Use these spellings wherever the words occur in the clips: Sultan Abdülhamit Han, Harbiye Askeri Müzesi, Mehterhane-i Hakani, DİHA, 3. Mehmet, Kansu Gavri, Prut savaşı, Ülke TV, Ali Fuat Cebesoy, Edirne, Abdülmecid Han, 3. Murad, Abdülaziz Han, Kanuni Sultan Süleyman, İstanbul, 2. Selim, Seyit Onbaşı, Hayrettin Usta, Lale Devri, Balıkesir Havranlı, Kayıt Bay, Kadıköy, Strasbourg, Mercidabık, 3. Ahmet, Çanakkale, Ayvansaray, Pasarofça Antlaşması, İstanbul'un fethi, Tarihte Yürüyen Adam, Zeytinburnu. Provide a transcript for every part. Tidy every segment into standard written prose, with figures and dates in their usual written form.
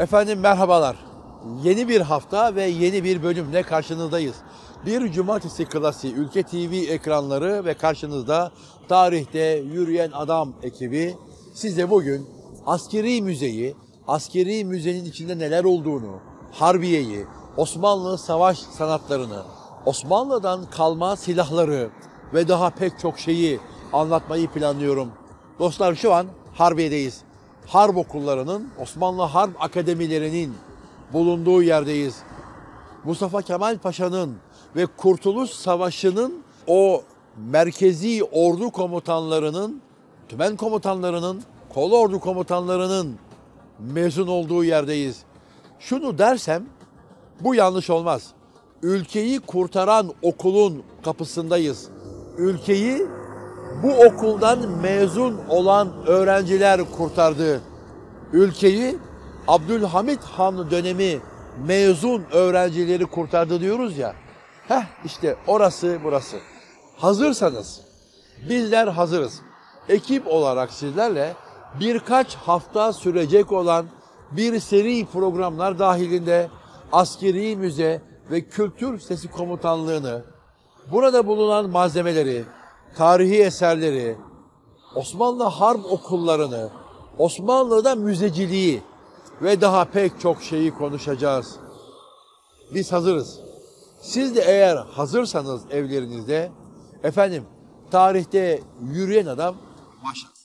Efendim merhabalar. Yeni bir hafta ve yeni bir bölümle karşınızdayız. Bir cumartesi klasiği Ülke TV ekranları ve karşınızda Tarihte Yürüyen Adam ekibi size bugün askeri müzeyi, askeri müzenin içinde neler olduğunu, Harbiye'yi, Osmanlı savaş sanatlarını, Osmanlı'dan kalma silahları ve daha pek çok şeyi anlatmayı planlıyorum. Dostlar şu an Harbiye'deyiz. Harp okullarının, Osmanlı Harp Akademilerinin bulunduğu yerdeyiz. Mustafa Kemal Paşa'nın ve Kurtuluş Savaşı'nın o merkezi ordu komutanlarının, tümen komutanlarının, kol ordu komutanlarının mezun olduğu yerdeyiz. Şunu dersem bu yanlış olmaz. Ülkeyi kurtaran okulun kapısındayız. Ülkeyi bu okuldan mezun olan öğrenciler kurtardı. Ülkeyi Abdülhamit Han dönemi mezun öğrencileri kurtardı diyoruz ya. Heh işte orası burası. Hazırsanız, bizler hazırız. Ekip olarak sizlerle birkaç hafta sürecek olan bir seri programlar dahilinde askeri müze ve kültür sesi komutanlığını, burada bulunan malzemeleri, tarihi eserleri, Osmanlı harp okullarını, Osmanlı'da müzeciliği ve daha pek çok şeyi konuşacağız. Biz hazırız. Siz de eğer hazırsanız evlerinizde, efendim Tarihte Yürüyen Adam başlasın.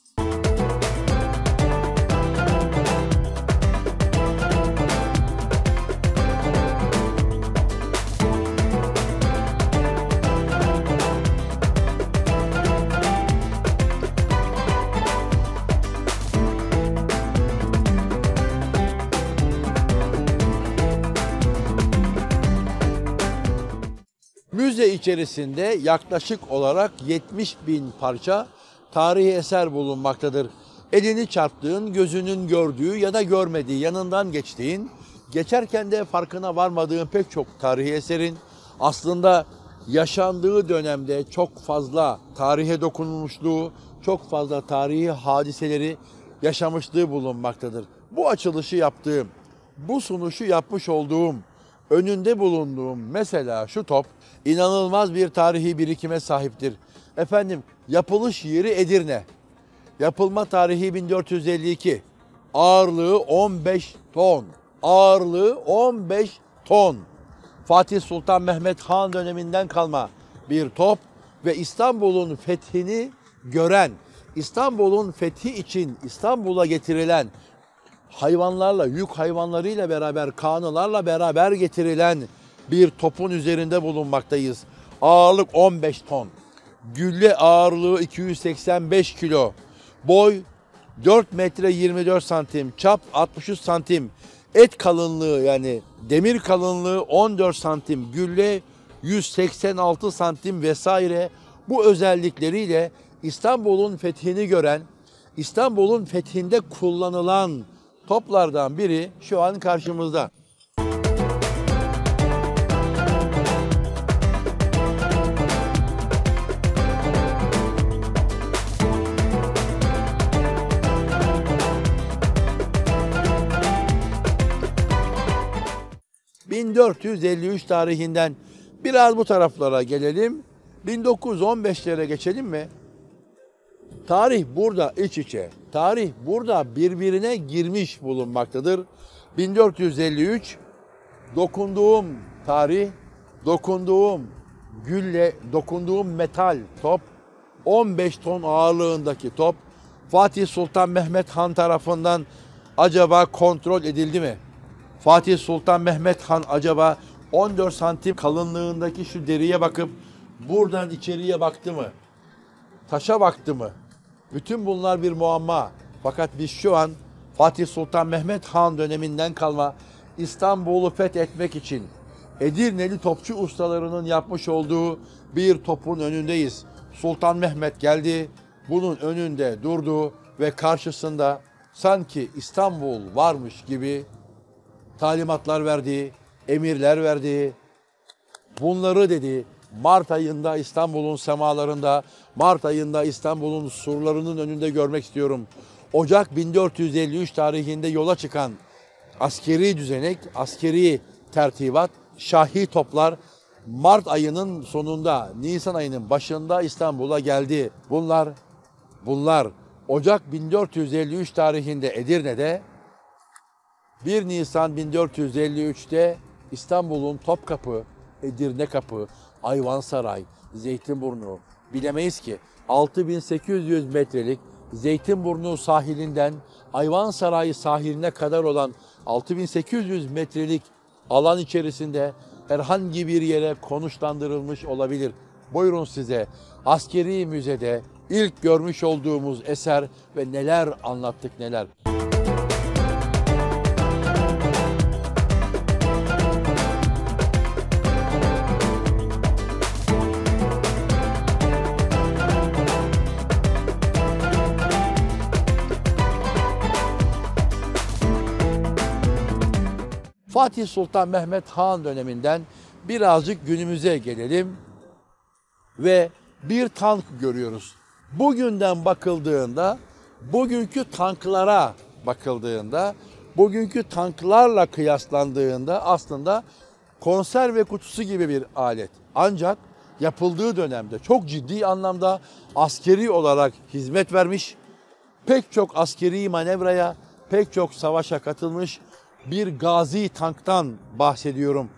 Müze içerisinde yaklaşık olarak 70.000 parça tarihi eser bulunmaktadır. Elini çarptığın, gözünün gördüğü ya da görmediği, yanından geçtiğin, geçerken de farkına varmadığın pek çok tarihi eserin aslında yaşandığı dönemde çok fazla tarihe dokunulmuşluğu, çok fazla tarihi hadiseleri yaşamışlığı bulunmaktadır. Bu açılışı yaptığım, bu sunuşu yapmış olduğum, önünde bulunduğum mesela şu top inanılmaz bir tarihi birikime sahiptir. Efendim yapılış yeri Edirne. Yapılma tarihi 1452. Ağırlığı 15 ton. Ağırlığı 15 ton. Fatih Sultan Mehmet Han döneminden kalma bir top ve İstanbul'un fethini gören, İstanbul'un fethi için İstanbul'a getirilen hayvanlarla, yük hayvanlarıyla beraber, kanılarla beraber getirilen bir topun üzerinde bulunmaktayız. Ağırlık 15 ton. Gülle ağırlığı 285 kilo. Boy 4 metre 24 santim. Çap 63 santim. Et kalınlığı yani demir kalınlığı 14 santim. Gülle 186 santim vesaire. Bu özellikleriyle İstanbul'un fethini gören, İstanbul'un fethinde kullanılan toplardan biri şu an karşımızda. ...1453 tarihinden biraz bu taraflara gelelim. 1915'lere geçelim mi? Tarih burada iç içe, tarih burada birbirine girmiş bulunmaktadır. 1453, dokunduğum tarih, dokunduğum gülle, dokunduğum metal top, 15 ton ağırlığındaki top, Fatih Sultan Mehmet Han tarafından acaba kontrol edildi mi? Fatih Sultan Mehmet Han acaba 14 santim kalınlığındaki şu deriye bakıp buradan içeriye baktı mı? Taşa baktı mı? Bütün bunlar bir muamma. Fakat biz şu an Fatih Sultan Mehmet Han döneminden kalma İstanbul'u fethetmek için Edirneli topçu ustalarının yapmış olduğu bir topun önündeyiz. Sultan Mehmet geldi, bunun önünde durdu ve karşısında sanki İstanbul varmış gibi talimatlar verdi, emirler verdi. Bunları dedi, Mart ayında İstanbul'un semalarında, Mart ayında İstanbul'un surlarının önünde görmek istiyorum. Ocak 1453 tarihinde yola çıkan askeri düzenek, askeri tertibat, şahi toplar Mart ayının sonunda, Nisan ayının başında İstanbul'a geldi. Bunlar Ocak 1453 tarihinde Edirne'de, 1 Nisan 1453'te İstanbul'un Topkapı, Edirne Kapı, Ayvansaray, Zeytinburnu, bilemeyiz ki 6800 metrelik Zeytinburnu sahilinden Ayvansaray sahiline kadar olan 6800 metrelik alan içerisinde herhangi bir yere konuşlandırılmış olabilir. Buyurun size askeri müzede ilk görmüş olduğumuz eser ve neler anlattık neler. Fatih Sultan Mehmet Han döneminden birazcık günümüze gelelim ve bir tank görüyoruz. Bugünden bakıldığında, bugünkü tanklara bakıldığında, bugünkü tanklarla kıyaslandığında aslında konserve kutusu gibi bir alet. Ancak yapıldığı dönemde çok ciddi anlamda askeri olarak hizmet vermiş, pek çok askeri manevraya, pek çok savaşa katılmış bir gazi tanktan bahsediyorum.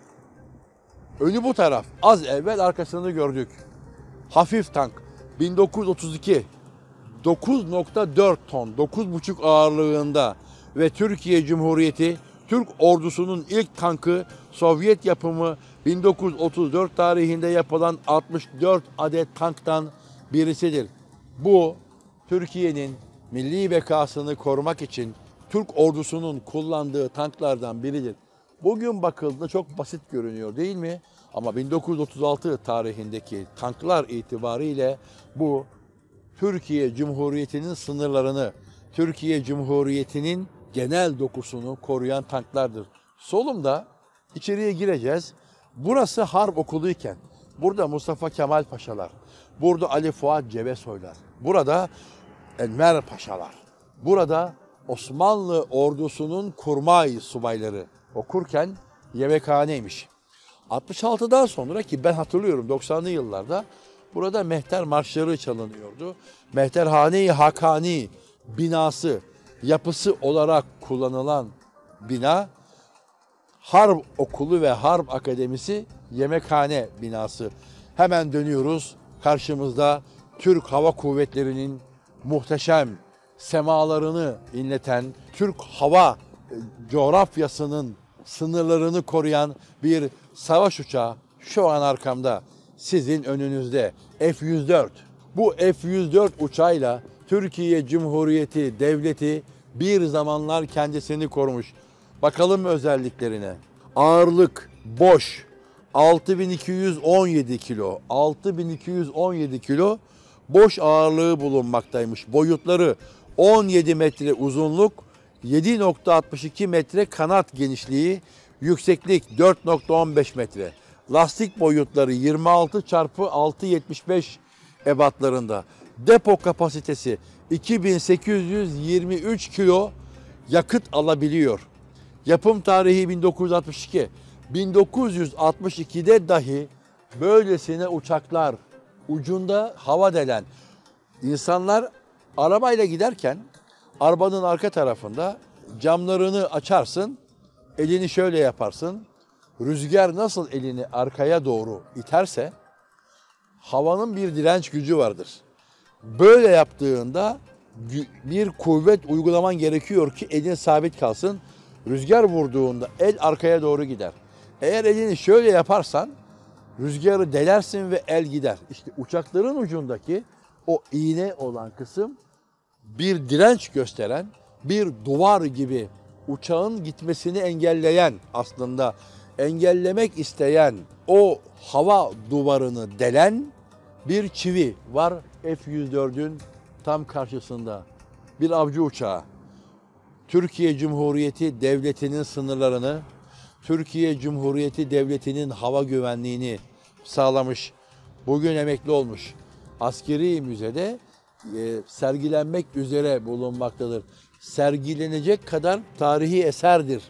Önü bu taraf, az evvel arkasını gördük. Hafif tank 1932, 9.4 ton, 9.5 ağırlığında ve Türkiye Cumhuriyeti Türk ordusunun ilk tankı Sovyet yapımı 1934 tarihinde yapılan 64 adet tanktan birisidir. Bu Türkiye'nin milli bekasını korumak için Türk ordusunun kullandığı tanklardan biridir. Bugün bakıldığında çok basit görünüyor değil mi? Ama 1936 tarihindeki tanklar itibariyle bu Türkiye Cumhuriyeti'nin sınırlarını, Türkiye Cumhuriyeti'nin genel dokusunu koruyan tanklardır. Solumda içeriye gireceğiz. Burası harp okuluyken, burada Mustafa Kemal Paşalar, burada Ali Fuat Cebesoylar, burada Enver Paşalar, burada Osmanlı ordusunun kurmay subayları okurken yemekhaneymiş. 66'dan sonra ki ben hatırlıyorum 90'lı yıllarda burada mehter marşları çalınıyordu. Mehterhane-i Hakani binası yapısı olarak kullanılan bina Harp Okulu ve Harp Akademisi yemekhane binası. Hemen dönüyoruz, karşımızda Türk Hava Kuvvetleri'nin muhteşem semalarını inleten, Türk hava coğrafyasının sınırlarını koruyan bir savaş uçağı şu an arkamda, sizin önünüzde F-104. Bu F-104 uçağıyla Türkiye Cumhuriyeti Devleti bir zamanlar kendisini korumuş. Bakalım özelliklerine. Ağırlık boş 6217 kilo, 6217 kilo boş ağırlığı bulunmaktaymış. Boyutları 17 metre uzunluk, 7.62 metre kanat genişliği, yükseklik 4.15 metre. Lastik boyutları 26x6.75 ebatlarında. Depo kapasitesi 2823 kilo yakıt alabiliyor. Yapım tarihi 1962. 1962'de dahi böylesine uçaklar, ucunda hava delen, insanlar arabayla giderken arabanın arka tarafında camlarını açarsın, elini şöyle yaparsın. Rüzgar nasıl elini arkaya doğru iterse havanın bir direnç gücü vardır. Böyle yaptığında bir kuvvet uygulaman gerekiyor ki elin sabit kalsın. Rüzgar vurduğunda el arkaya doğru gider. Eğer elini şöyle yaparsan rüzgarı delersin ve el gider. İşte uçakların ucundaki o iğne olan kısım bir direnç gösteren, bir duvar gibi uçağın gitmesini engelleyen, aslında engellemek isteyen o hava duvarını delen bir çivi var F-104'ün tam karşısında. Bir avcı uçağı. Türkiye Cumhuriyeti Devleti'nin sınırlarını, Türkiye Cumhuriyeti Devleti'nin hava güvenliğini sağlamış. Bugün emekli olmuş. Askeri müzede sergilenmek üzere bulunmaktadır. Sergilenecek kadar tarihi eserdir.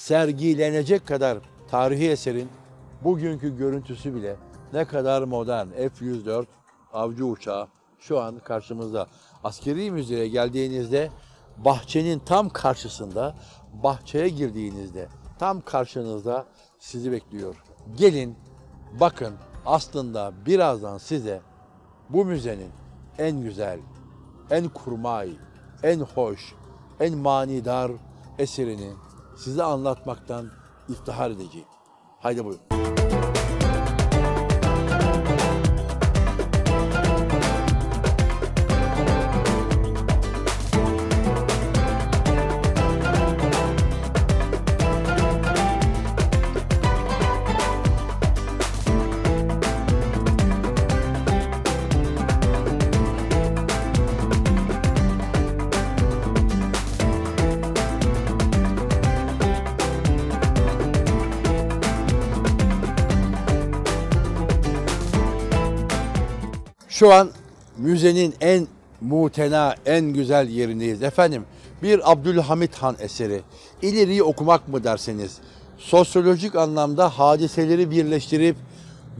sergilenecek kadar tarihi eserin bugünkü görüntüsü bile ne kadar modern. F-104 avcı uçağı şu an karşımızda. Askeri müzeye geldiğinizde bahçenin tam karşısında, bahçeye girdiğinizde tam karşınızda sizi bekliyor. Gelin, bakın, aslında birazdan size bu müzenin en güzel, en kurmay, en hoş, en manidar eserini size anlatmaktan iftihar edeceğim. Haydi buyurun. Şu an müzenin en mutena, en güzel yerindeyiz. Efendim, bir Abdülhamit Han eseri. İleriyi okumak mı derseniz, sosyolojik anlamda hadiseleri birleştirip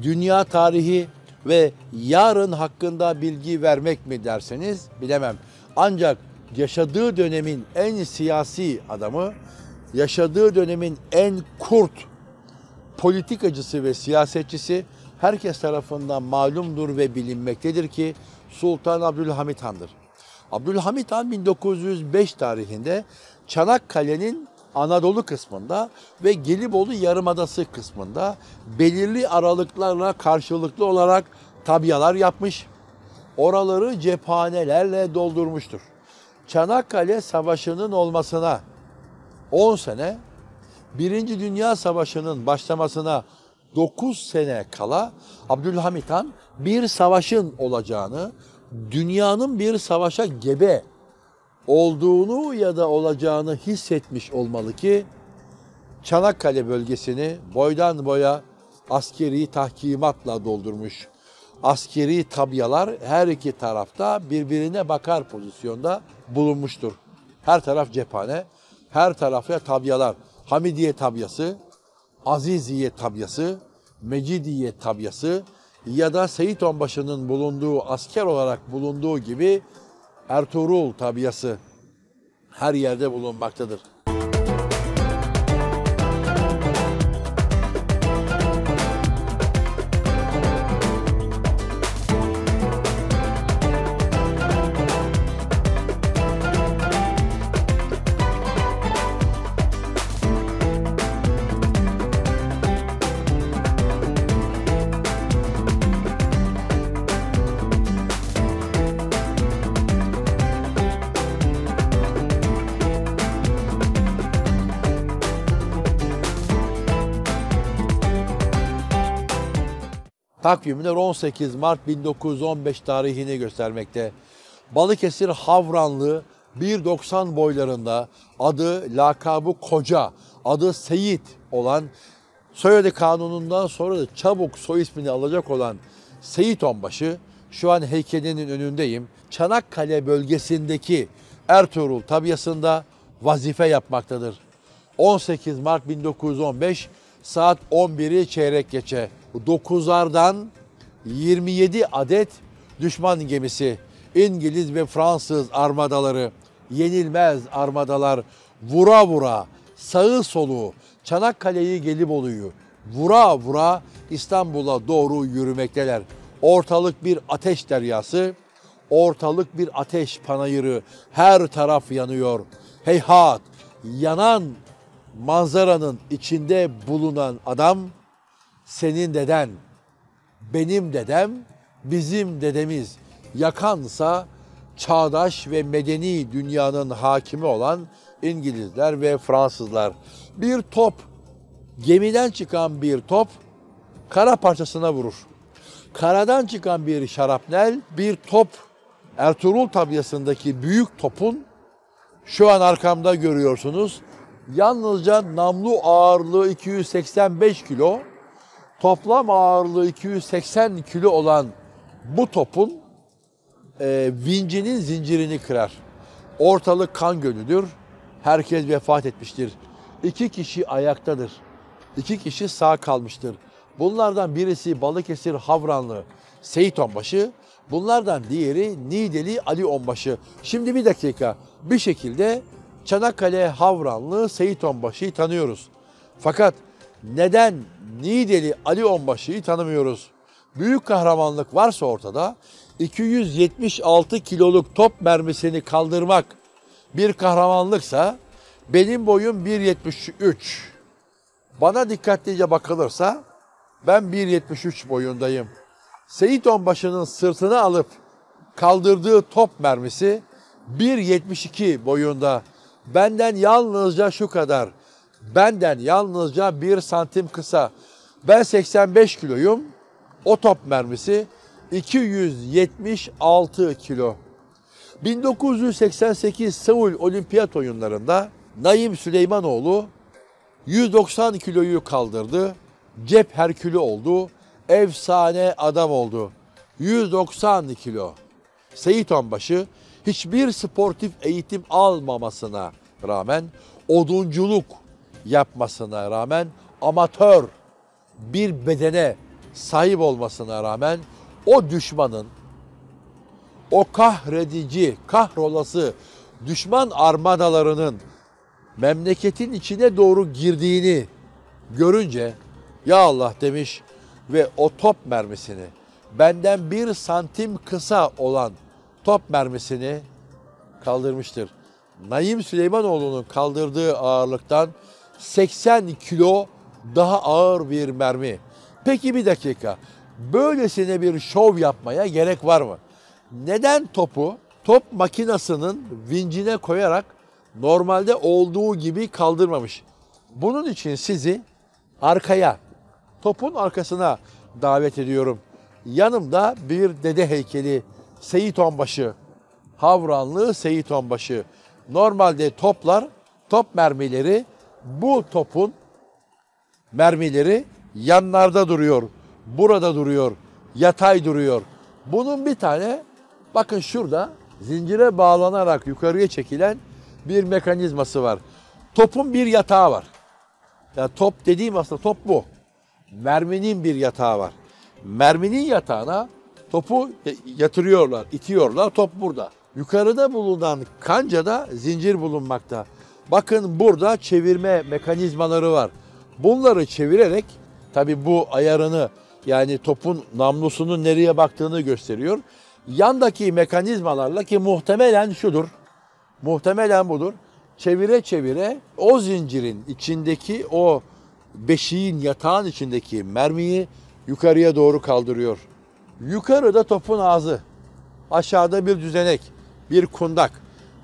dünya tarihi ve yarın hakkında bilgi vermek mi derseniz bilemem. Ancak yaşadığı dönemin en siyasi adamı, yaşadığı dönemin en kurt politikacısı ve siyasetçisi, herkes tarafından malumdur ve bilinmektedir ki Sultan Abdülhamit Han'dır. Abdülhamit Han 1905 tarihinde Çanakkale'nin Anadolu kısmında ve Gelibolu Yarımadası kısmında belirli aralıklarla karşılıklı olarak tabiyalar yapmış, oraları cephanelerle doldurmuştur. Çanakkale Savaşı'nın olmasına 10 sene, Birinci Dünya Savaşı'nın başlamasına 9 sene kala Abdülhamit Han bir savaşın olacağını, dünyanın bir savaşa gebe olduğunu ya da olacağını hissetmiş olmalı ki Çanakkale bölgesini boydan boya askeri tahkimatla doldurmuş. Askeri tabiyalar her iki tarafta birbirine bakar pozisyonda bulunmuştur. Her taraf cephane, her tarafta tabiyalar. Hamidiye tabiyası, Aziziye tabiyası, Mecidiye tabiyası ya da Seyit Onbaşı'nın bulunduğu, asker olarak bulunduğu gibi Ertuğrul tabiyası her yerde bulunmaktadır. Takvimler 18 Mart 1915 tarihini göstermekte. Balıkesir Havranlı 1.90 boylarında, adı, lakabı Koca, adı Seyit olan, soyadı Kanunu'ndan sonra da çabuk soy ismini alacak olan Seyit Onbaşı, şu an heykelinin önündeyim, Çanakkale bölgesindeki Ertuğrul tabiyasında vazife yapmaktadır. 18 Mart 1915 saat 11'i çeyrek geçe 9'lardan 27 adet düşman gemisi, İngiliz ve Fransız armadaları, yenilmez armadalar vura vura sağı soluğu, Çanakkale'yi, Gelibolu'yu vura vura İstanbul'a doğru yürümekteler. Ortalık bir ateş deryası, ortalık bir ateş panayırı, her taraf yanıyor. Heyhat, yanan manzaranın içinde bulunan adam, senin deden, benim dedem, bizim dedemiz, yakansa çağdaş ve medeni dünyanın hakimi olan İngilizler ve Fransızlar. Bir top, gemiden çıkan bir top kara parçasına vurur. Karadan çıkan bir şarapnel, bir top, Ertuğrul tabiyasındaki büyük topun, şu an arkamda görüyorsunuz, yalnızca namlu ağırlığı 285 kilo, toplam ağırlığı 280 kilo olan bu topun vincinin zincirini kırar. Ortalık kan gölüdür. Herkes vefat etmiştir. 2 kişi ayaktadır. 2 kişi sağ kalmıştır. Bunlardan birisi Balıkesir Havranlı Seyit Onbaşı, bunlardan diğeri Niğdeli Ali Onbaşı. Şimdi bir dakika, bir şekilde Çanakkale Havranlı Seyit Onbaşı'yı tanıyoruz. Fakat neden Niğdeli Ali Onbaşı'yı tanımıyoruz? Büyük kahramanlık varsa ortada, 276 kiloluk top mermisini kaldırmak bir kahramanlıksa, benim boyum 1.73. Bana dikkatlice bakılırsa ben 1.73 boyundayım. Seyit Onbaşı'nın sırtına alıp kaldırdığı top mermisi 1.72 boyunda. Benden yalnızca şu kadar, benden yalnızca 1 santim kısa. Ben 85 kiloyum, o top mermisi 276 kilo. 1988 Seul Olimpiyat Oyunlarında Naim Süleymanoğlu 190 kiloyu kaldırdı, cep herkülü oldu, efsane adam oldu. 190 kilo. Seyit Onbaşı hiçbir sportif eğitim almamasına rağmen, odunculuk yapmasına rağmen, amatör bir bedene sahip olmasına rağmen o düşmanın, o kahredici, kahrolası düşman armadalarının memleketin içine doğru girdiğini görünce ya Allah demiş ve o top mermisini, benden 1 santim kısa olan top mermisini kaldırmıştır. Naim Süleymanoğlu'nun kaldırdığı ağırlıktan 80 kilo daha ağır bir mermi. Peki bir dakika, böylesine bir şov yapmaya gerek var mı? Neden topu top makinasının vincine koyarak normalde olduğu gibi kaldırmamış? Bunun için sizi arkaya, topun arkasına davet ediyorum. Yanımda bir dede heykeli, Seyit Onbaşı, Havranlı Seyit Onbaşı. Normalde toplar, top mermileri, bu topun mermileri yanlarda duruyor, burada duruyor, yatay duruyor. Bunun bir tane, bakın şurada zincire bağlanarak yukarıya çekilen bir mekanizması var. Topun bir yatağı var. Yani top dediğim aslında top bu. Merminin bir yatağı var. Merminin yatağına topu yatırıyorlar, itiyorlar. Top burada. Yukarıda bulunan kancada zincir bulunmakta. Bakın burada çevirme mekanizmaları var. Bunları çevirerek, tabii bu ayarını, yani topun namlusunun nereye baktığını gösteriyor. Yandaki mekanizmalarla, ki muhtemelen şudur, muhtemelen budur, çevire çevire o zincirin içindeki o beşiğin, yatağın içindeki mermiyi yukarıya doğru kaldırıyor. Yukarıda topun ağzı, aşağıda bir düzenek, bir kundak.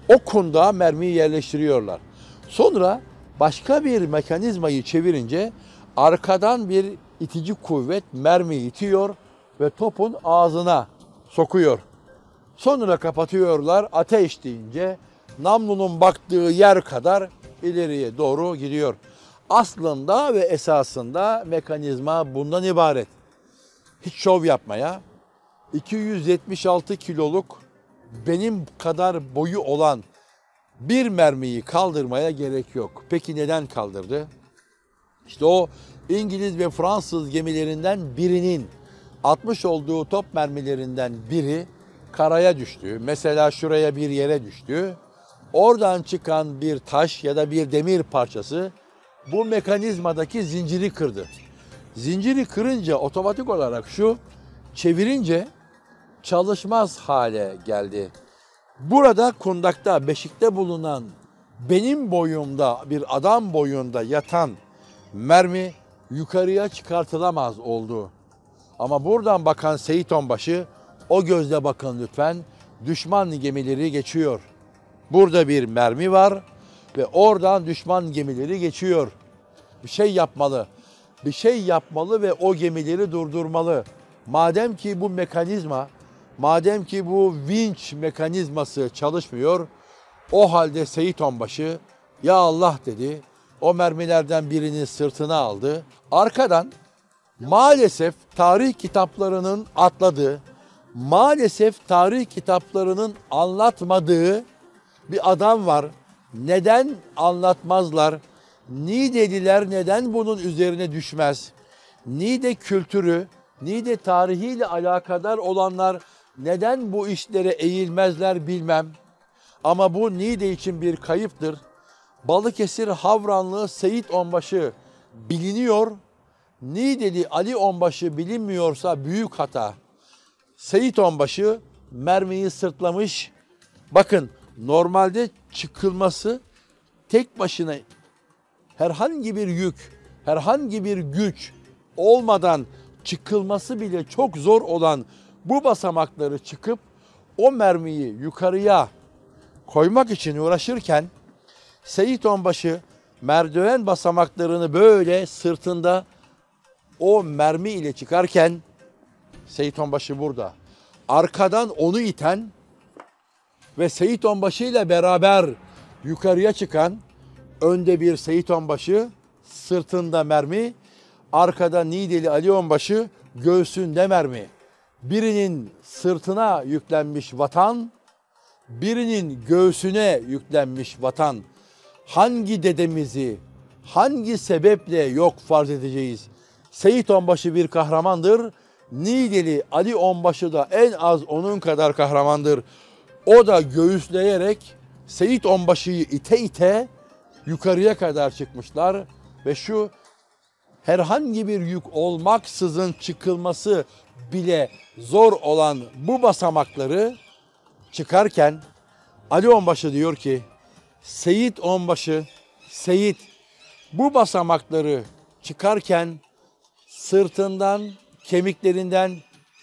O kundağa mermiyi yerleştiriyorlar. Sonra başka bir mekanizmayı çevirince arkadan bir itici kuvvet mermiyi itiyor ve topun ağzına sokuyor. Sonra kapatıyorlar, ateş deyince namlunun baktığı yer kadar ileriye doğru gidiyor. Aslında ve esasında mekanizma bundan ibaret. Hiç şov yapmaya, 276 kiloluk benim kadar boyu olan bir mermiyi kaldırmaya gerek yok. Peki neden kaldırdı? İşte o İngiliz ve Fransız gemilerinden birinin atmış olduğu top mermilerinden biri karaya düştü. Mesela şuraya bir yere düştü. Oradan çıkan bir taş ya da bir demir parçası bu mekanizmadaki zinciri kırdı. Zinciri kırınca otomatik olarak şu çevirince çalışmaz hale geldi. Burada kundakta, beşikte bulunan, benim boyumda, bir adam boyunda yatan mermi yukarıya çıkartılamaz oldu. Ama buradan bakan Seyit Onbaşı, o gözle bakın lütfen, düşman gemileri geçiyor. Burada bir mermi var ve oradan düşman gemileri geçiyor. Bir şey yapmalı. Bir şey yapmalı ve o gemileri durdurmalı. Madem ki bu mekanizma, madem ki bu vinç mekanizması çalışmıyor, o halde Seyit Onbaşı ya Allah dedi, o mermilerden birini sırtına aldı. Arkadan maalesef tarih kitaplarının atladığı, maalesef tarih kitaplarının anlatmadığı bir adam var. Neden anlatmazlar? Niğdeliler neden bunun üzerine düşmez? Niğde kültürü, Niğde tarihiyle alakadar olanlar neden bu işlere eğilmezler bilmem. Ama bu Niğde için bir kayıptır. Balıkesir Havranlı Seyit Onbaşı biliniyor. Niğdeli Ali Onbaşı bilinmiyorsa büyük hata. Seyit Onbaşı mermiyi sırtlamış. Bakın normalde çıkılması tek başına herhangi bir yük, herhangi bir güç olmadan çıkılması bile çok zor olan bu basamakları çıkıp o mermiyi yukarıya koymak için uğraşırken Seyit Onbaşı merdiven basamaklarını böyle sırtında o mermi ile çıkarken Seyit Onbaşı burada. Arkadan onu iten ve Seyit Onbaşı ile beraber yukarıya çıkan önde bir Seyit Onbaşı, sırtında mermi, arkada Niğdeli Ali Onbaşı, göğsünde mermi. Birinin sırtına yüklenmiş vatan, birinin göğsüne yüklenmiş vatan. Hangi dedemizi, hangi sebeple yok farz edeceğiz? Seyit Onbaşı bir kahramandır. Niğdeli Ali Onbaşı da en az onun kadar kahramandır. O da göğüsleyerek Seyit Onbaşı'yı ite ite yukarıya kadar çıkmışlar. Ve şu herhangi bir yük olmaksızın çıkılması bile zor olan bu basamakları çıkarken Ali Onbaşı diyor ki, Seyit Onbaşı, Seyit bu basamakları çıkarken sırtından, kemiklerinden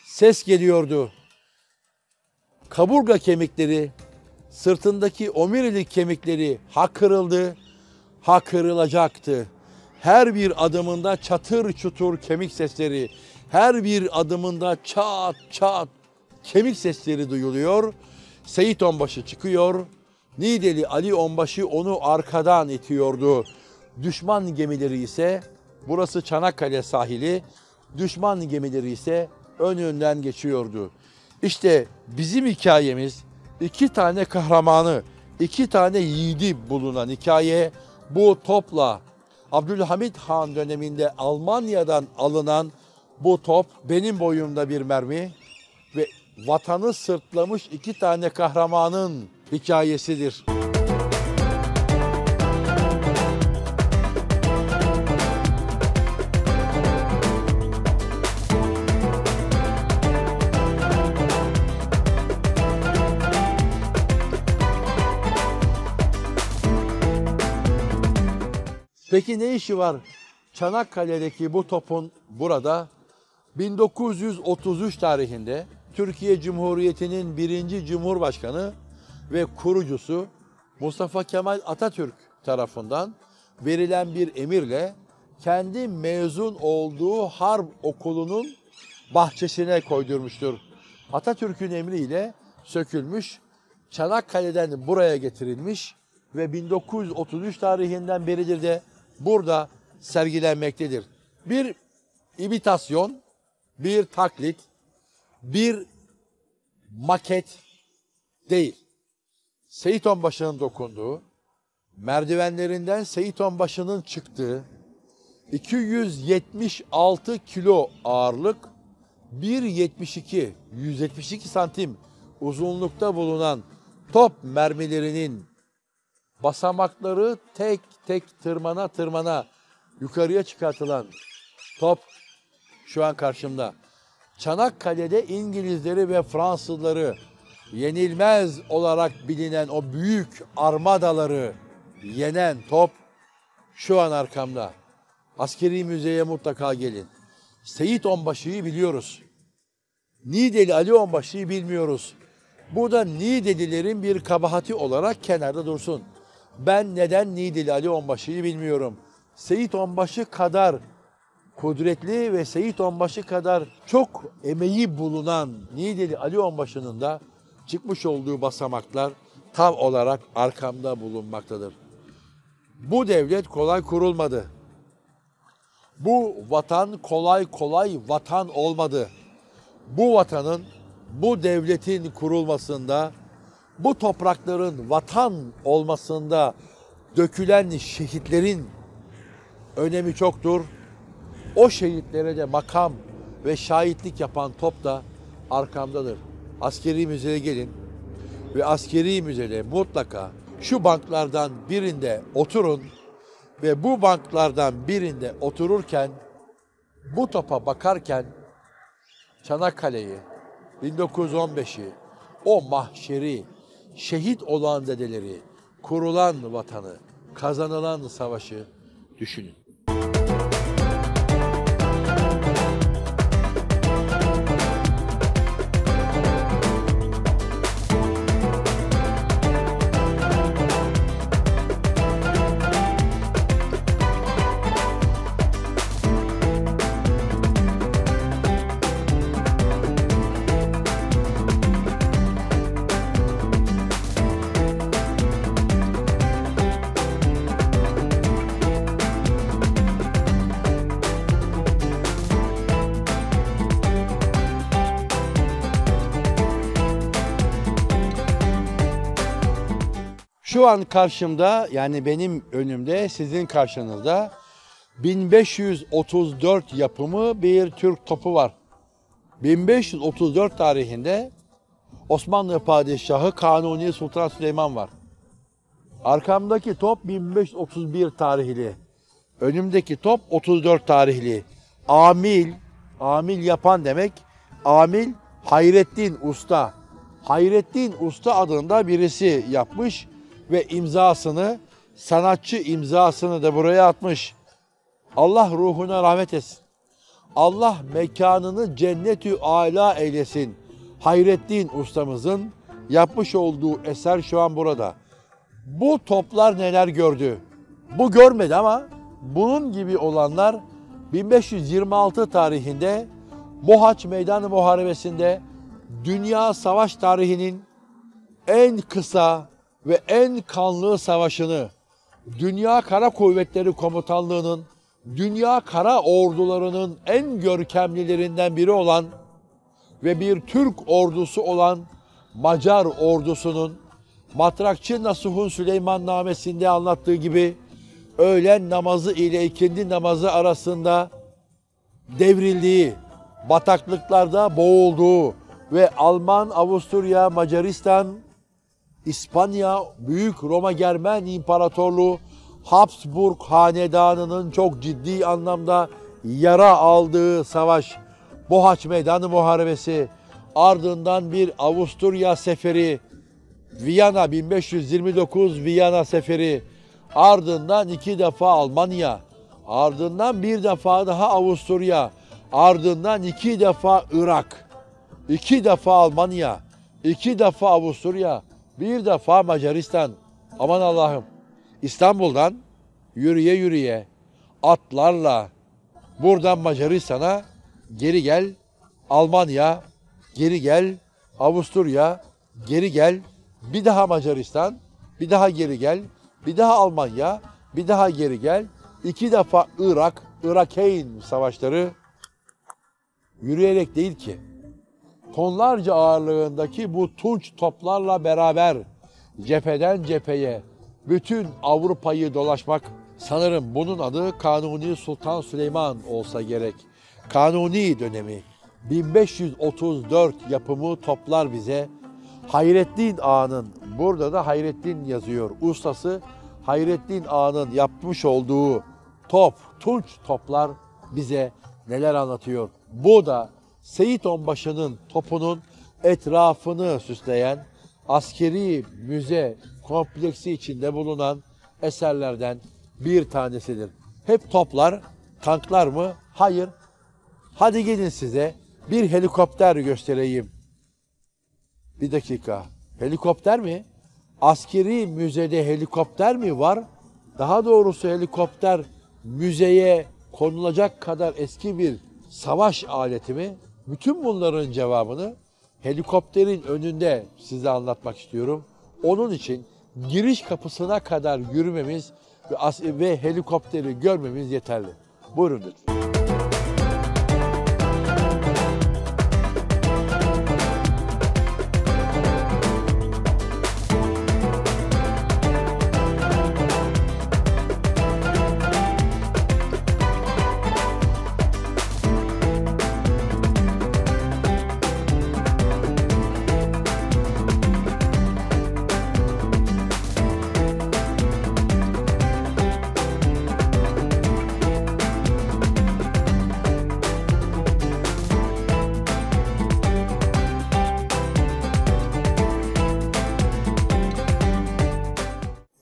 ses geliyordu. Kaburga kemikleri, sırtındaki omurilik kemikleri ha kırıldı, ha kırılacaktı. Her bir adımında çatır çutur kemik sesleri, her bir adımında çat çat kemik sesleri duyuluyor. Seyit Onbaşı çıkıyor, Niğdeli Ali Onbaşı onu arkadan itiyordu. Düşman gemileri ise, burası Çanakkale sahili, düşman gemileri ise önünden geçiyordu. İşte bizim hikayemiz, iki tane kahramanı, iki tane yiğidi bulunan hikaye. Bu topla Abdülhamit Han döneminde Almanya'dan alınan bu top, benim boyumda bir mermi ve vatanı sırtlamış iki tane kahramanın hikayesidir. Peki ne işi var Çanakkale'deki bu topun burada? 1933 tarihinde Türkiye Cumhuriyeti'nin 1. Cumhurbaşkanı ve kurucusu Mustafa Kemal Atatürk tarafından verilen bir emirle kendi mezun olduğu harp okulunun bahçesine koydurmuştur. Atatürk'ün emriyle sökülmüş, Çanakkale'den buraya getirilmiş ve 1933 tarihinden beridir de burada sergilenmektedir. Bir imitasyon, bir taklit, bir maket değil. Seyit Onbaşı'nın dokunduğu, merdivenlerinden Seyit Onbaşı'nın çıktığı 276 kilo ağırlık, 172 santim uzunlukta bulunan top mermilerinin basamakları tek tek tırmana tırmana yukarıya çıkartılan top şu an karşımda. Çanakkale'de İngilizleri ve Fransızları yenilmez olarak bilinen o büyük armadaları yenen top şu an arkamda. Askeri müzeye mutlaka gelin. Seyit Onbaşı'yı biliyoruz. Niğdeli Ali Onbaşı'yı bilmiyoruz. Bu da Niğdelilerin bir kabahati olarak kenarda dursun. Ben neden Niğdeli Ali Onbaşı'yı bilmiyorum. Seyit Onbaşı kadar kudretli ve Seyit Onbaşı kadar çok emeği bulunan Niğdeli Ali Onbaşı'nın da çıkmış olduğu basamaklar tam olarak arkamda bulunmaktadır. Bu devlet kolay kurulmadı. Bu vatan kolay kolay vatan olmadı. Bu vatanın, bu devletin kurulmasında, bu toprakların vatan olmasında dökülen şehitlerin önemi çoktur. O şehitlere de makam ve şahitlik yapan top da arkamdadır. Askeri müzeye gelin ve askeri müzede mutlaka şu banklardan birinde oturun ve bu banklardan birinde otururken bu topa bakarken Çanakkale'yi, 1915'i, o mahşeri, şehit olan dedeleri, kurulan vatanı, kazanılan savaşı düşünün. Şu an karşımda, yani benim önümde, sizin karşınızda 1534 yapımı bir Türk topu var. 1534 tarihinde Osmanlı Padişahı Kanuni Sultan Süleyman var. Arkamdaki top 1531 tarihli. Önümdeki top 34 tarihli. Amil yapan demek. Amil Hayrettin Usta. Hayrettin Usta adında birisi yapmış. Ve imzasını, sanatçı imzasını da buraya atmış. Allah ruhuna rahmet etsin. Allah mekanını cennet-ü âlâ eylesin. Hayrettin ustamızın yapmış olduğu eser şu an burada. Bu toplar neler gördü? Bu görmedi ama bunun gibi olanlar 1526 tarihinde Mohaç Meydan Muharebesi'nde dünya savaş tarihinin en kısa ve en kanlı savaşını Dünya Kara Kuvvetleri Komutanlığı'nın, Dünya Kara Orduları'nın en görkemlilerinden biri olan ve bir Türk ordusu olan Macar ordusunun Matrakçı Nasuh'un Süleymannamesi'nde anlattığı gibi öğlen namazı ile ikindi namazı arasında devrildiği, bataklıklarda boğulduğu ve Alman, Avusturya, Macaristan, İspanya, Büyük Roma Germen İmparatorluğu Habsburg Hanedanı'nın çok ciddi anlamda yara aldığı savaş, Mohaç Meydanı Muharebesi, ardından bir Avusturya Seferi, Viyana 1529 Viyana Seferi, ardından 2 defa Almanya, ardından 1 defa daha Avusturya, ardından 2 defa Irak, 2 defa Almanya, 2 defa Avusturya, 1 defa Macaristan. Aman Allah'ım, İstanbul'dan yürüye yürüye atlarla buradan Macaristan'a, geri gel Almanya, geri gel Avusturya, geri gel bir daha Macaristan, bir daha geri gel, bir daha Almanya, bir daha geri gel, 2 defa Irak, Irakeyn savaşları yürüyerek değil ki. Tonlarca ağırlığındaki bu tunç toplarla beraber cepheden cepheye bütün Avrupa'yı dolaşmak, sanırım bunun adı Kanuni Sultan Süleyman olsa gerek. Kanuni dönemi 1534 yapımı toplar bize Hayrettin Ağa'nın, burada da Hayrettin yazıyor, ustası Hayrettin Ağa'nın yapmış olduğu top, tunç toplar bize neler anlatıyor. Bu da Seyit Onbaşı'nın topunun etrafını süsleyen askeri müze kompleksi içinde bulunan eserlerden bir tanesidir. Hep toplar, tanklar mı? Hayır. Hadi gelin size bir helikopter göstereyim. Bir dakika. Helikopter mi? Askeri müzede helikopter mi var? Daha doğrusu helikopter müzeye konulacak kadar eski bir savaş aleti mi? Bütün bunların cevabını helikopterin önünde size anlatmak istiyorum. Onun için giriş kapısına kadar yürümemiz ve helikopteri görmemiz yeterli. Buyurun lütfen.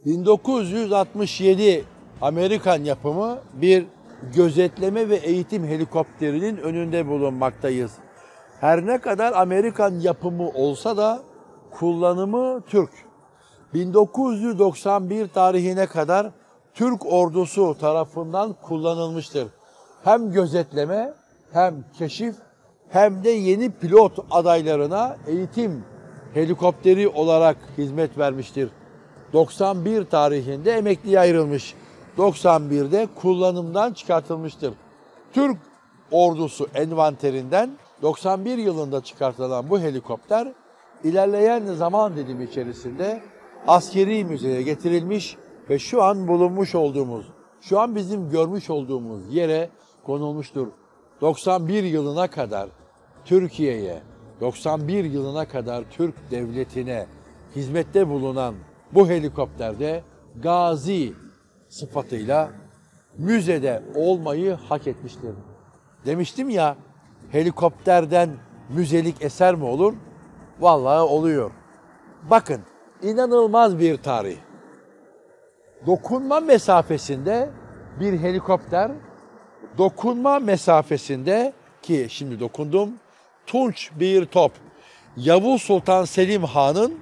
1967 Amerikan yapımı bir gözetleme ve eğitim helikopterinin önünde bulunmaktayız. Her ne kadar Amerikan yapımı olsa da kullanımı Türk. 1991 tarihine kadar Türk ordusu tarafından kullanılmıştır. Hem gözetleme, hem keşif, hem de yeni pilot adaylarına eğitim helikopteri olarak hizmet vermiştir. 91 tarihinde emekliye ayrılmış. 91'de kullanımdan çıkartılmıştır. Türk ordusu envanterinden 91 yılında çıkartılan bu helikopter ilerleyen zaman dilimi içerisinde askeri müzeye getirilmiş ve şu an bizim görmüş olduğumuz yere konulmuştur. 91 yılına kadar Türkiye'ye, 91 yılına kadar Türk devletine hizmette bulunan bu helikopterde gazi sıfatıyla müzede olmayı hak etmiştir. Demiştim ya, helikopterden müzelik eser mi olur? Vallahi oluyor. Bakın, inanılmaz bir tarih. Dokunma mesafesinde bir helikopter, dokunma mesafesinde ki şimdi dokundum, tunç bir top. Yavuz Sultan Selim Han'ın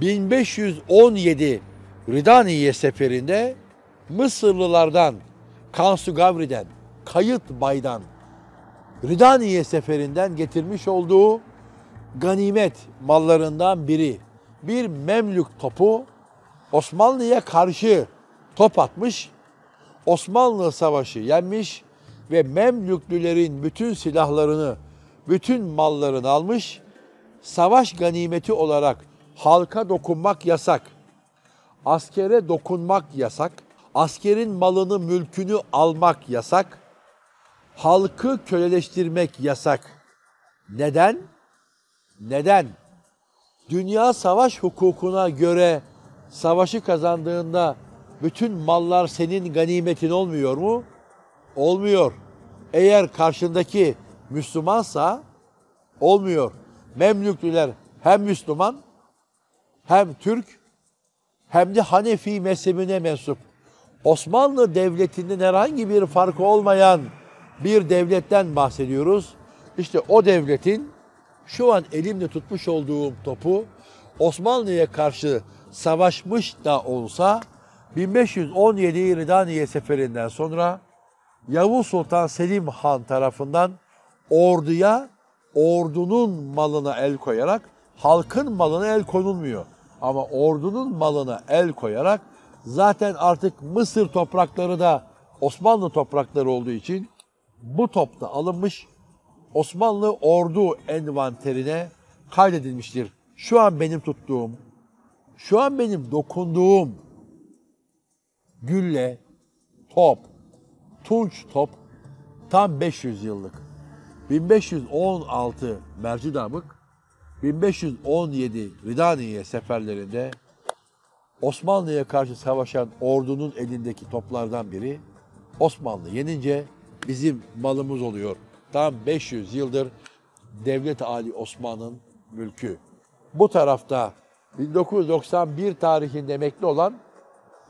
1517 Ridaniye seferinde Mısırlılardan, Kansu Gavri'den, Kayıt Bay'dan, Ridaniye seferinden getirmiş olduğu ganimet mallarından biri, bir Memlük topu Osmanlı'ya karşı top atmış, Osmanlı savaşı yenmiş ve Memlüklülerin bütün silahlarını, bütün mallarını almış, savaş ganimeti olarak halka dokunmak yasak, askere dokunmak yasak, askerin malını, mülkünü almak yasak, halkı köleleştirmek yasak. Neden? Neden? Dünya savaş hukukuna göre savaşı kazandığında bütün mallar senin ganimetin olmuyor mu? Olmuyor. Eğer karşındaki Müslümansa olmuyor. Memlüklüler hem Müslüman, hem Türk, hem de Hanefi mezhebine mensup. Osmanlı Devleti'nden herhangi bir farkı olmayan bir devletten bahsediyoruz. İşte o devletin şu an elimde tutmuş olduğum topu Osmanlı'ya karşı savaşmış da olsa 1517 Ridaniye seferinden sonra Yavuz Sultan Selim Han tarafından orduya, ordunun malına el koyarak, halkın malına el konulmuyor. Ama ordunun malına el koyarak, zaten artık Mısır toprakları da Osmanlı toprakları olduğu için bu top da alınmış, Osmanlı ordu envanterine kaydedilmiştir. Şu an benim tuttuğum, şu an benim dokunduğum gülle, top, tunç top tam 500 yıllık. 1516 Mercidabık, 1517 Ridaniye seferlerinde Osmanlı'ya karşı savaşan ordunun elindeki toplardan biri. Osmanlı yenince bizim malımız oluyor. Tam 500 yıldır Devlet-i Ali Osman'ın mülkü. Bu tarafta 1991 tarihinde emekli olan,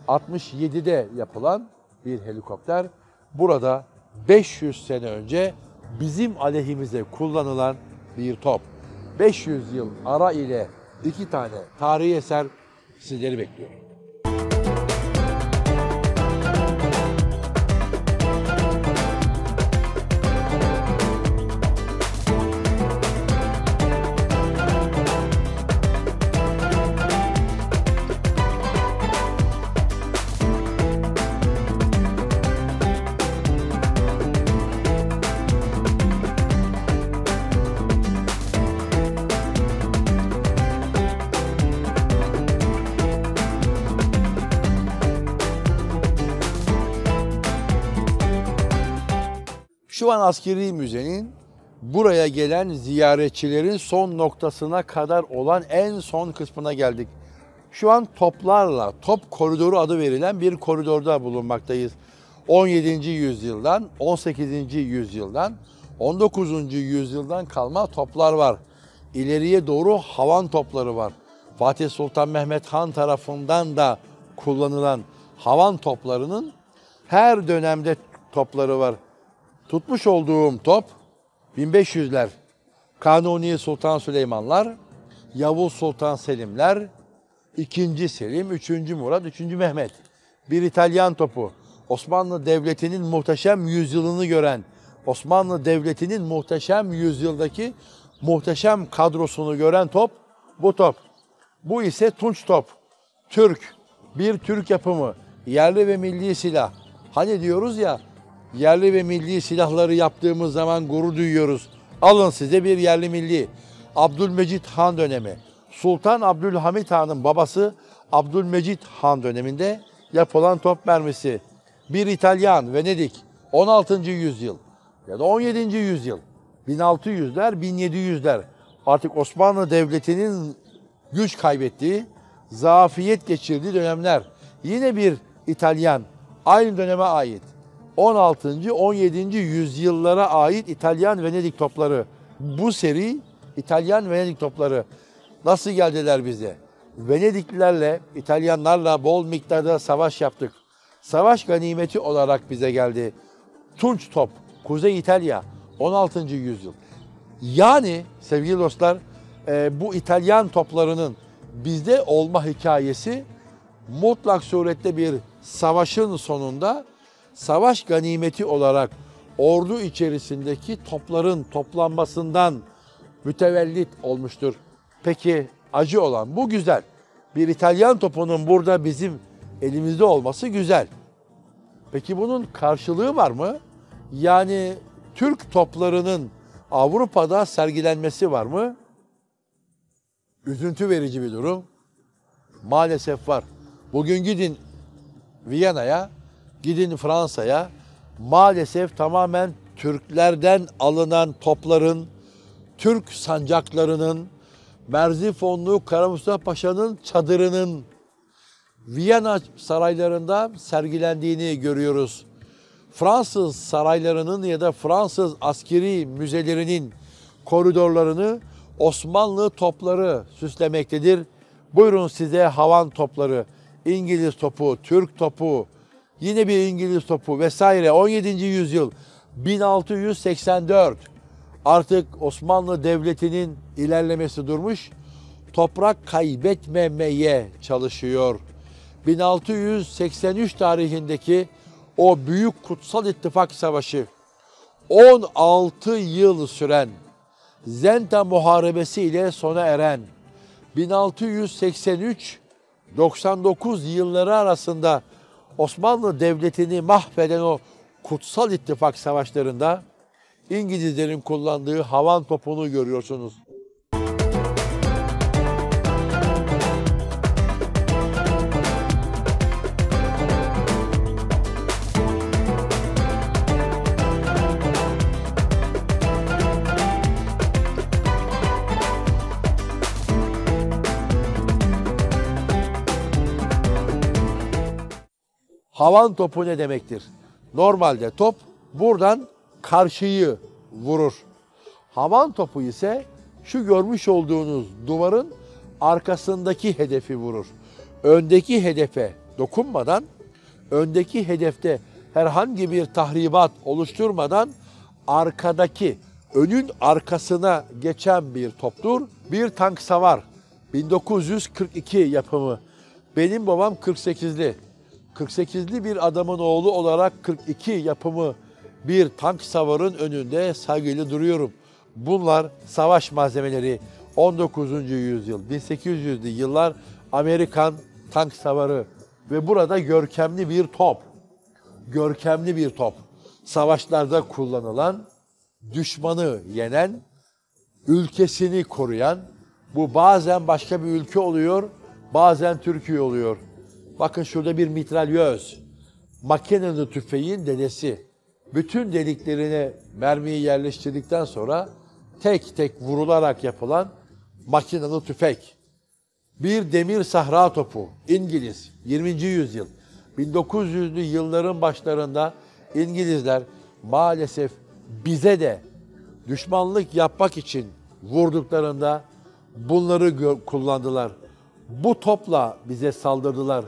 67'de yapılan bir helikopter. Burada 500 sene önce bizim aleyhimize kullanılan bir top. 500 yıl ara ile iki tane tarihi eser sizleri bekliyorum. Şu an askeri müzenin buraya gelen ziyaretçilerin son noktasına kadar olan en son kısmına geldik. Şu an toplarla, top koridoru adı verilen bir koridorda bulunmaktayız. 17. yüzyıldan, 18. yüzyıldan, 19. yüzyıldan kalma toplar var. İleriye doğru havan topları var. Fatih Sultan Mehmet Han tarafından da kullanılan havan toplarının her dönemde topları var. Tutmuş olduğum top 1500'ler, Kanuni Sultan Süleymanlar, Yavuz Sultan Selimler, 2. Selim, 3. Murad, 3. Mehmet. Bir İtalyan topu. Osmanlı Devleti'nin muhteşem yüzyılını gören, Osmanlı Devleti'nin muhteşem yüzyıldaki muhteşem kadrosunu gören top bu top. Bu ise tunç top. Türk, bir Türk yapımı, yerli ve milli silah. Hani diyoruz ya, yerli ve milli silahları yaptığımız zaman gurur duyuyoruz. Alın size bir yerli milli. Abdülmecid Han dönemi. Sultan Abdülhamit Han'ın babası Abdülmecid Han döneminde yapılan top mermisi. Bir İtalyan, Venedik, 16. yüzyıl ya da 17. yüzyıl, 1600'ler, 1700'ler. Artık Osmanlı Devleti'nin güç kaybettiği, zafiyet geçirdiği dönemler. Yine bir İtalyan, aynı döneme ait. 16. 17. yüzyıllara ait İtalyan Venedik topları. Bu seri İtalyan Venedik topları. Nasıl geldiler bize? Venediklilerle, İtalyanlarla bol miktarda savaş yaptık. Savaş ganimeti olarak bize geldi. Tunç top, Kuzey İtalya, 16. yüzyıl. Yani sevgili dostlar, bu İtalyan toplarının bizde olma hikayesi mutlak surette bir savaşın sonunda savaş ganimeti olarak ordu içerisindeki topların toplanmasından mütevellit olmuştur. Peki acı olan bu güzel. Bir İtalyan topunun burada bizim elimizde olması güzel. Peki bunun karşılığı var mı? Yani Türk toplarının Avrupa'da sergilenmesi var mı? Üzüntü verici bir durum. Maalesef var. Bugün gidin Viyana'ya, gidin Fransa'ya. Maalesef tamamen Türklerden alınan topların, Türk sancaklarının, Merzifonlu Karamustafa Paşa'nın çadırının Viyana saraylarında sergilendiğini görüyoruz. Fransız saraylarının ya da Fransız askeri müzelerinin koridorlarını Osmanlı topları süslemektedir. Buyurun size havan topları, İngiliz topu, Türk topu, yine bir İngiliz topu vesaire. 17. yüzyıl, 1684. Artık Osmanlı Devleti'nin ilerlemesi durmuş, toprak kaybetmemeye çalışıyor. 1683 tarihindeki o büyük Kutsal İttifak Savaşı, 16 yıl süren Zenta Muharebesi ile sona eren 1683-99 yılları arasında Osmanlı Devleti'ni mahveden o Kutsal İttifak Savaşları'nda İngilizlerin kullandığı havan topunu görüyorsunuz. Havan topu ne demektir? Normalde top buradan karşıyı vurur. Havan topu ise şu görmüş olduğunuz duvarın arkasındaki hedefi vurur. Öndeki hedefe dokunmadan, öndeki hedefte herhangi bir tahribat oluşturmadan arkadaki, önün arkasına geçen bir toptur. Bir tank savar, 1942 yapımı. Benim babam 48'li. 48'li bir adamın oğlu olarak 42 yapımı bir tank savarın önünde saygıyla duruyorum. Bunlar savaş malzemeleri. 19. yüzyıl, 1800'lü yıllar Amerikan tank savarı ve burada görkemli bir top. Görkemli bir top. Savaşlarda kullanılan, düşmanı yenen, ülkesini koruyan, bu bazen başka bir ülke oluyor, bazen Türkiye oluyor. Bakın şurada bir mitralyöz. Makineli tüfeğin dedesi. Bütün deliklerine mermiyi yerleştirdikten sonra tek tek vurularak yapılan makineli tüfek. Bir demir sahra topu. İngiliz. 20. yüzyıl. 1900'lü yılların başlarında İngilizler maalesef bize de düşmanlık yapmak için vurduklarında bunları kullandılar. Bu topla bize saldırdılar.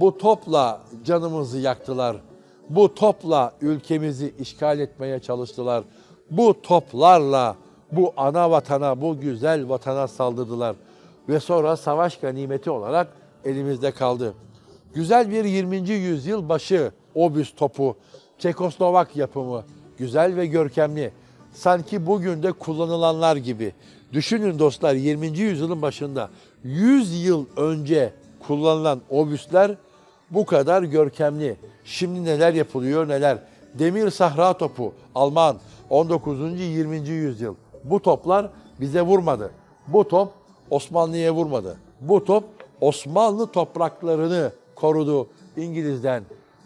Bu topla canımızı yaktılar. Bu topla ülkemizi işgal etmeye çalıştılar. Bu toplarla bu ana vatana, bu güzel vatana saldırdılar. Ve sonra savaş ganimeti olarak elimizde kaldı. Güzel bir 20. yüzyıl başı obüs topu, Çekoslovak yapımı, güzel ve görkemli. Sanki bugün de kullanılanlar gibi. Düşünün dostlar, 20. yüzyılın başında 100 yıl önce kullanılan obüsler bu kadar görkemli. Şimdi neler yapılıyor neler. Demir Sahra topu, Alman, 19. 20. yüzyıl. Bu toplar bize vurmadı. Bu top Osmanlı'ya vurmadı. Bu top Osmanlı topraklarını korudu. İngiliz'den,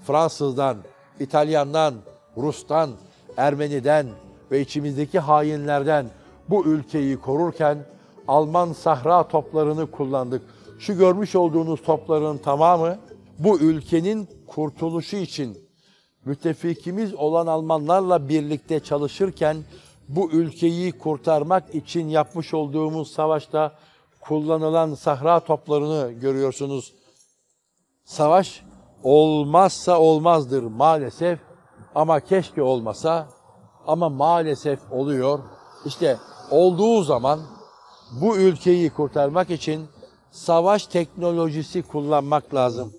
Fransız'dan, İtalyan'dan, Rus'tan, Ermeni'den ve içimizdeki hainlerden bu ülkeyi korurken Alman sahra toplarını kullandık. Şu görmüş olduğunuz topların tamamı bu ülkenin kurtuluşu için müttefikimiz olan Almanlarla birlikte çalışırken bu ülkeyi kurtarmak için yapmış olduğumuz savaşta kullanılan sahra toplarını görüyorsunuz. Savaş olmazsa olmazdır maalesef, ama keşke olmasa, ama maalesef oluyor. İşte olduğu zaman bu ülkeyi kurtarmak için savaş teknolojisi kullanmak lazım.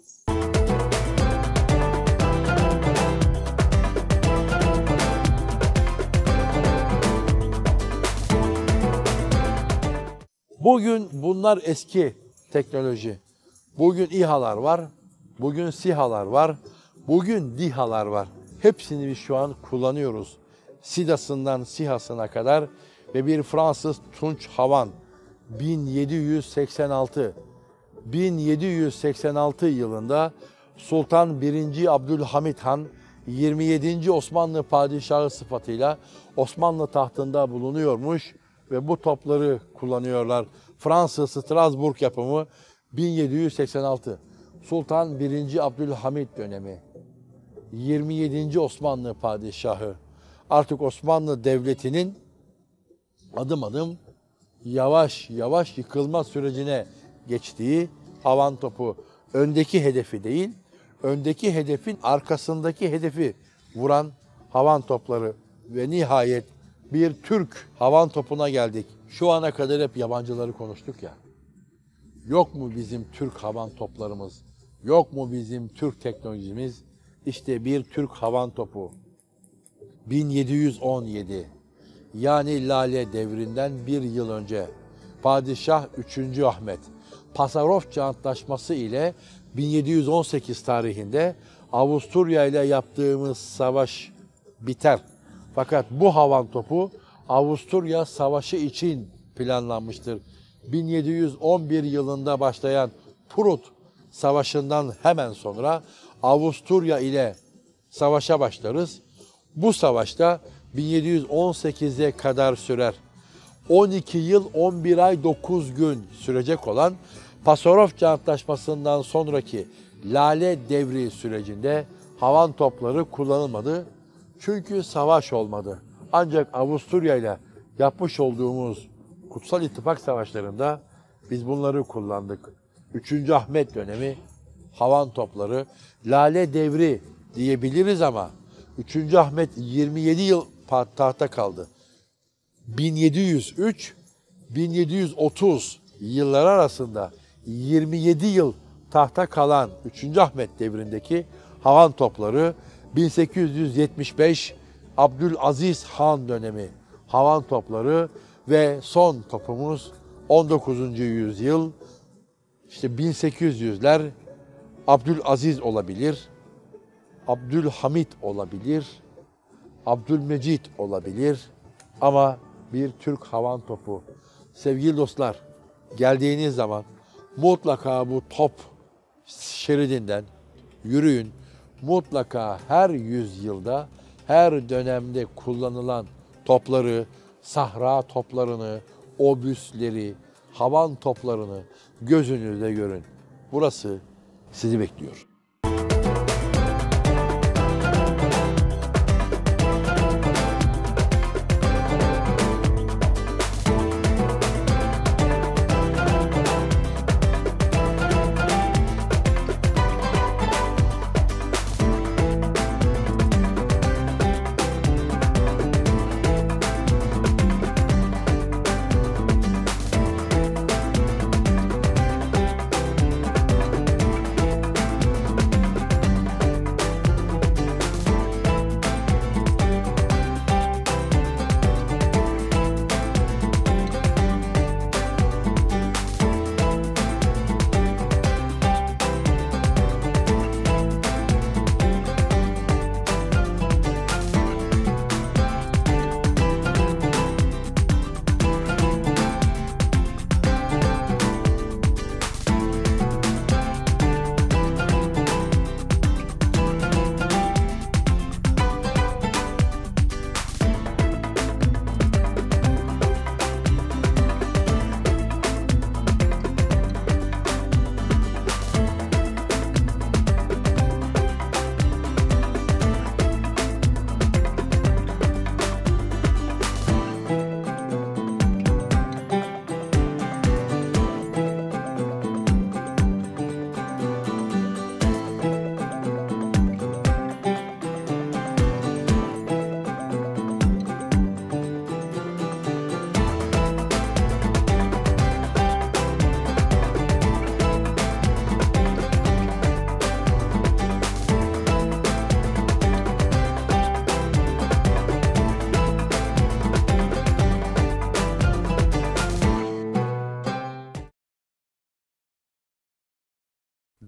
Bugün bunlar eski teknoloji. Bugün İHA'lar var, bugün SİHA'lar var, bugün DİHA'lar var. Hepsini biz şu an kullanıyoruz. SİDA'sından SİHA'sına kadar ve bir Fransız Tunç Havan 1786 yılında Sultan 1. Abdülhamit Han 27. Osmanlı Padişahı sıfatıyla Osmanlı tahtında bulunuyormuş ve bu topları kullanıyorlar. Fransız Strasbourg yapımı 1786. Sultan 1. Abdülhamit dönemi. 27. Osmanlı Padişahı. Artık Osmanlı Devleti'nin adım adım yavaş yavaş yıkılma sürecine geçtiği havan topu. Öndeki hedefi değil, öndeki hedefin arkasındaki hedefi vuran havan topları. Ve nihayet bir Türk havan topuna geldik. Şu ana kadar hep yabancıları konuştuk ya. Yok mu bizim Türk havan toplarımız? Yok mu bizim Türk teknolojimiz? İşte bir Türk havan topu. 1717, yani Lale Devri'nden bir yıl önce Padişah 3. Ahmet Pasarofça Antlaşması ile 1718 tarihinde Avusturya ile yaptığımız savaş biter. Fakat bu havan topu Avusturya Savaşı için planlanmıştır. 1711 yılında başlayan Prut savaşından hemen sonra Avusturya ile savaşa başlarız. Bu savaşta 1718'e kadar sürer. 12 yıl 11 ay 9 gün sürecek olan Pasarofça Antlaşması'ndan sonraki Lale Devri sürecinde havan topları kullanılmadı. Çünkü savaş olmadı. Ancak Avusturya ile yapmış olduğumuz Kutsal İttifak Savaşları'nda biz bunları kullandık. 3. Ahmet dönemi havan topları, Lale Devri diyebiliriz ama 3. Ahmet 27 yıl tahta kaldı. 1703-1730 yılları arasında 27 yıl tahta kalan 3. Ahmet devrindeki havan topları, 1875 Abdülaziz Han dönemi havan topları ve son topumuz 19. yüzyıl. İşte 1800'ler Abdülaziz olabilir, Abdülhamit olabilir, Abdülmecid olabilir ama bir Türk havan topu. Sevgili dostlar, geldiğiniz zaman mutlaka bu top şeridinden yürüyün. Mutlaka her yüzyılda, her dönemde kullanılan topları, sahra toplarını, obüsleri, havan toplarını gözünüzde görün. Burası sizi bekliyor.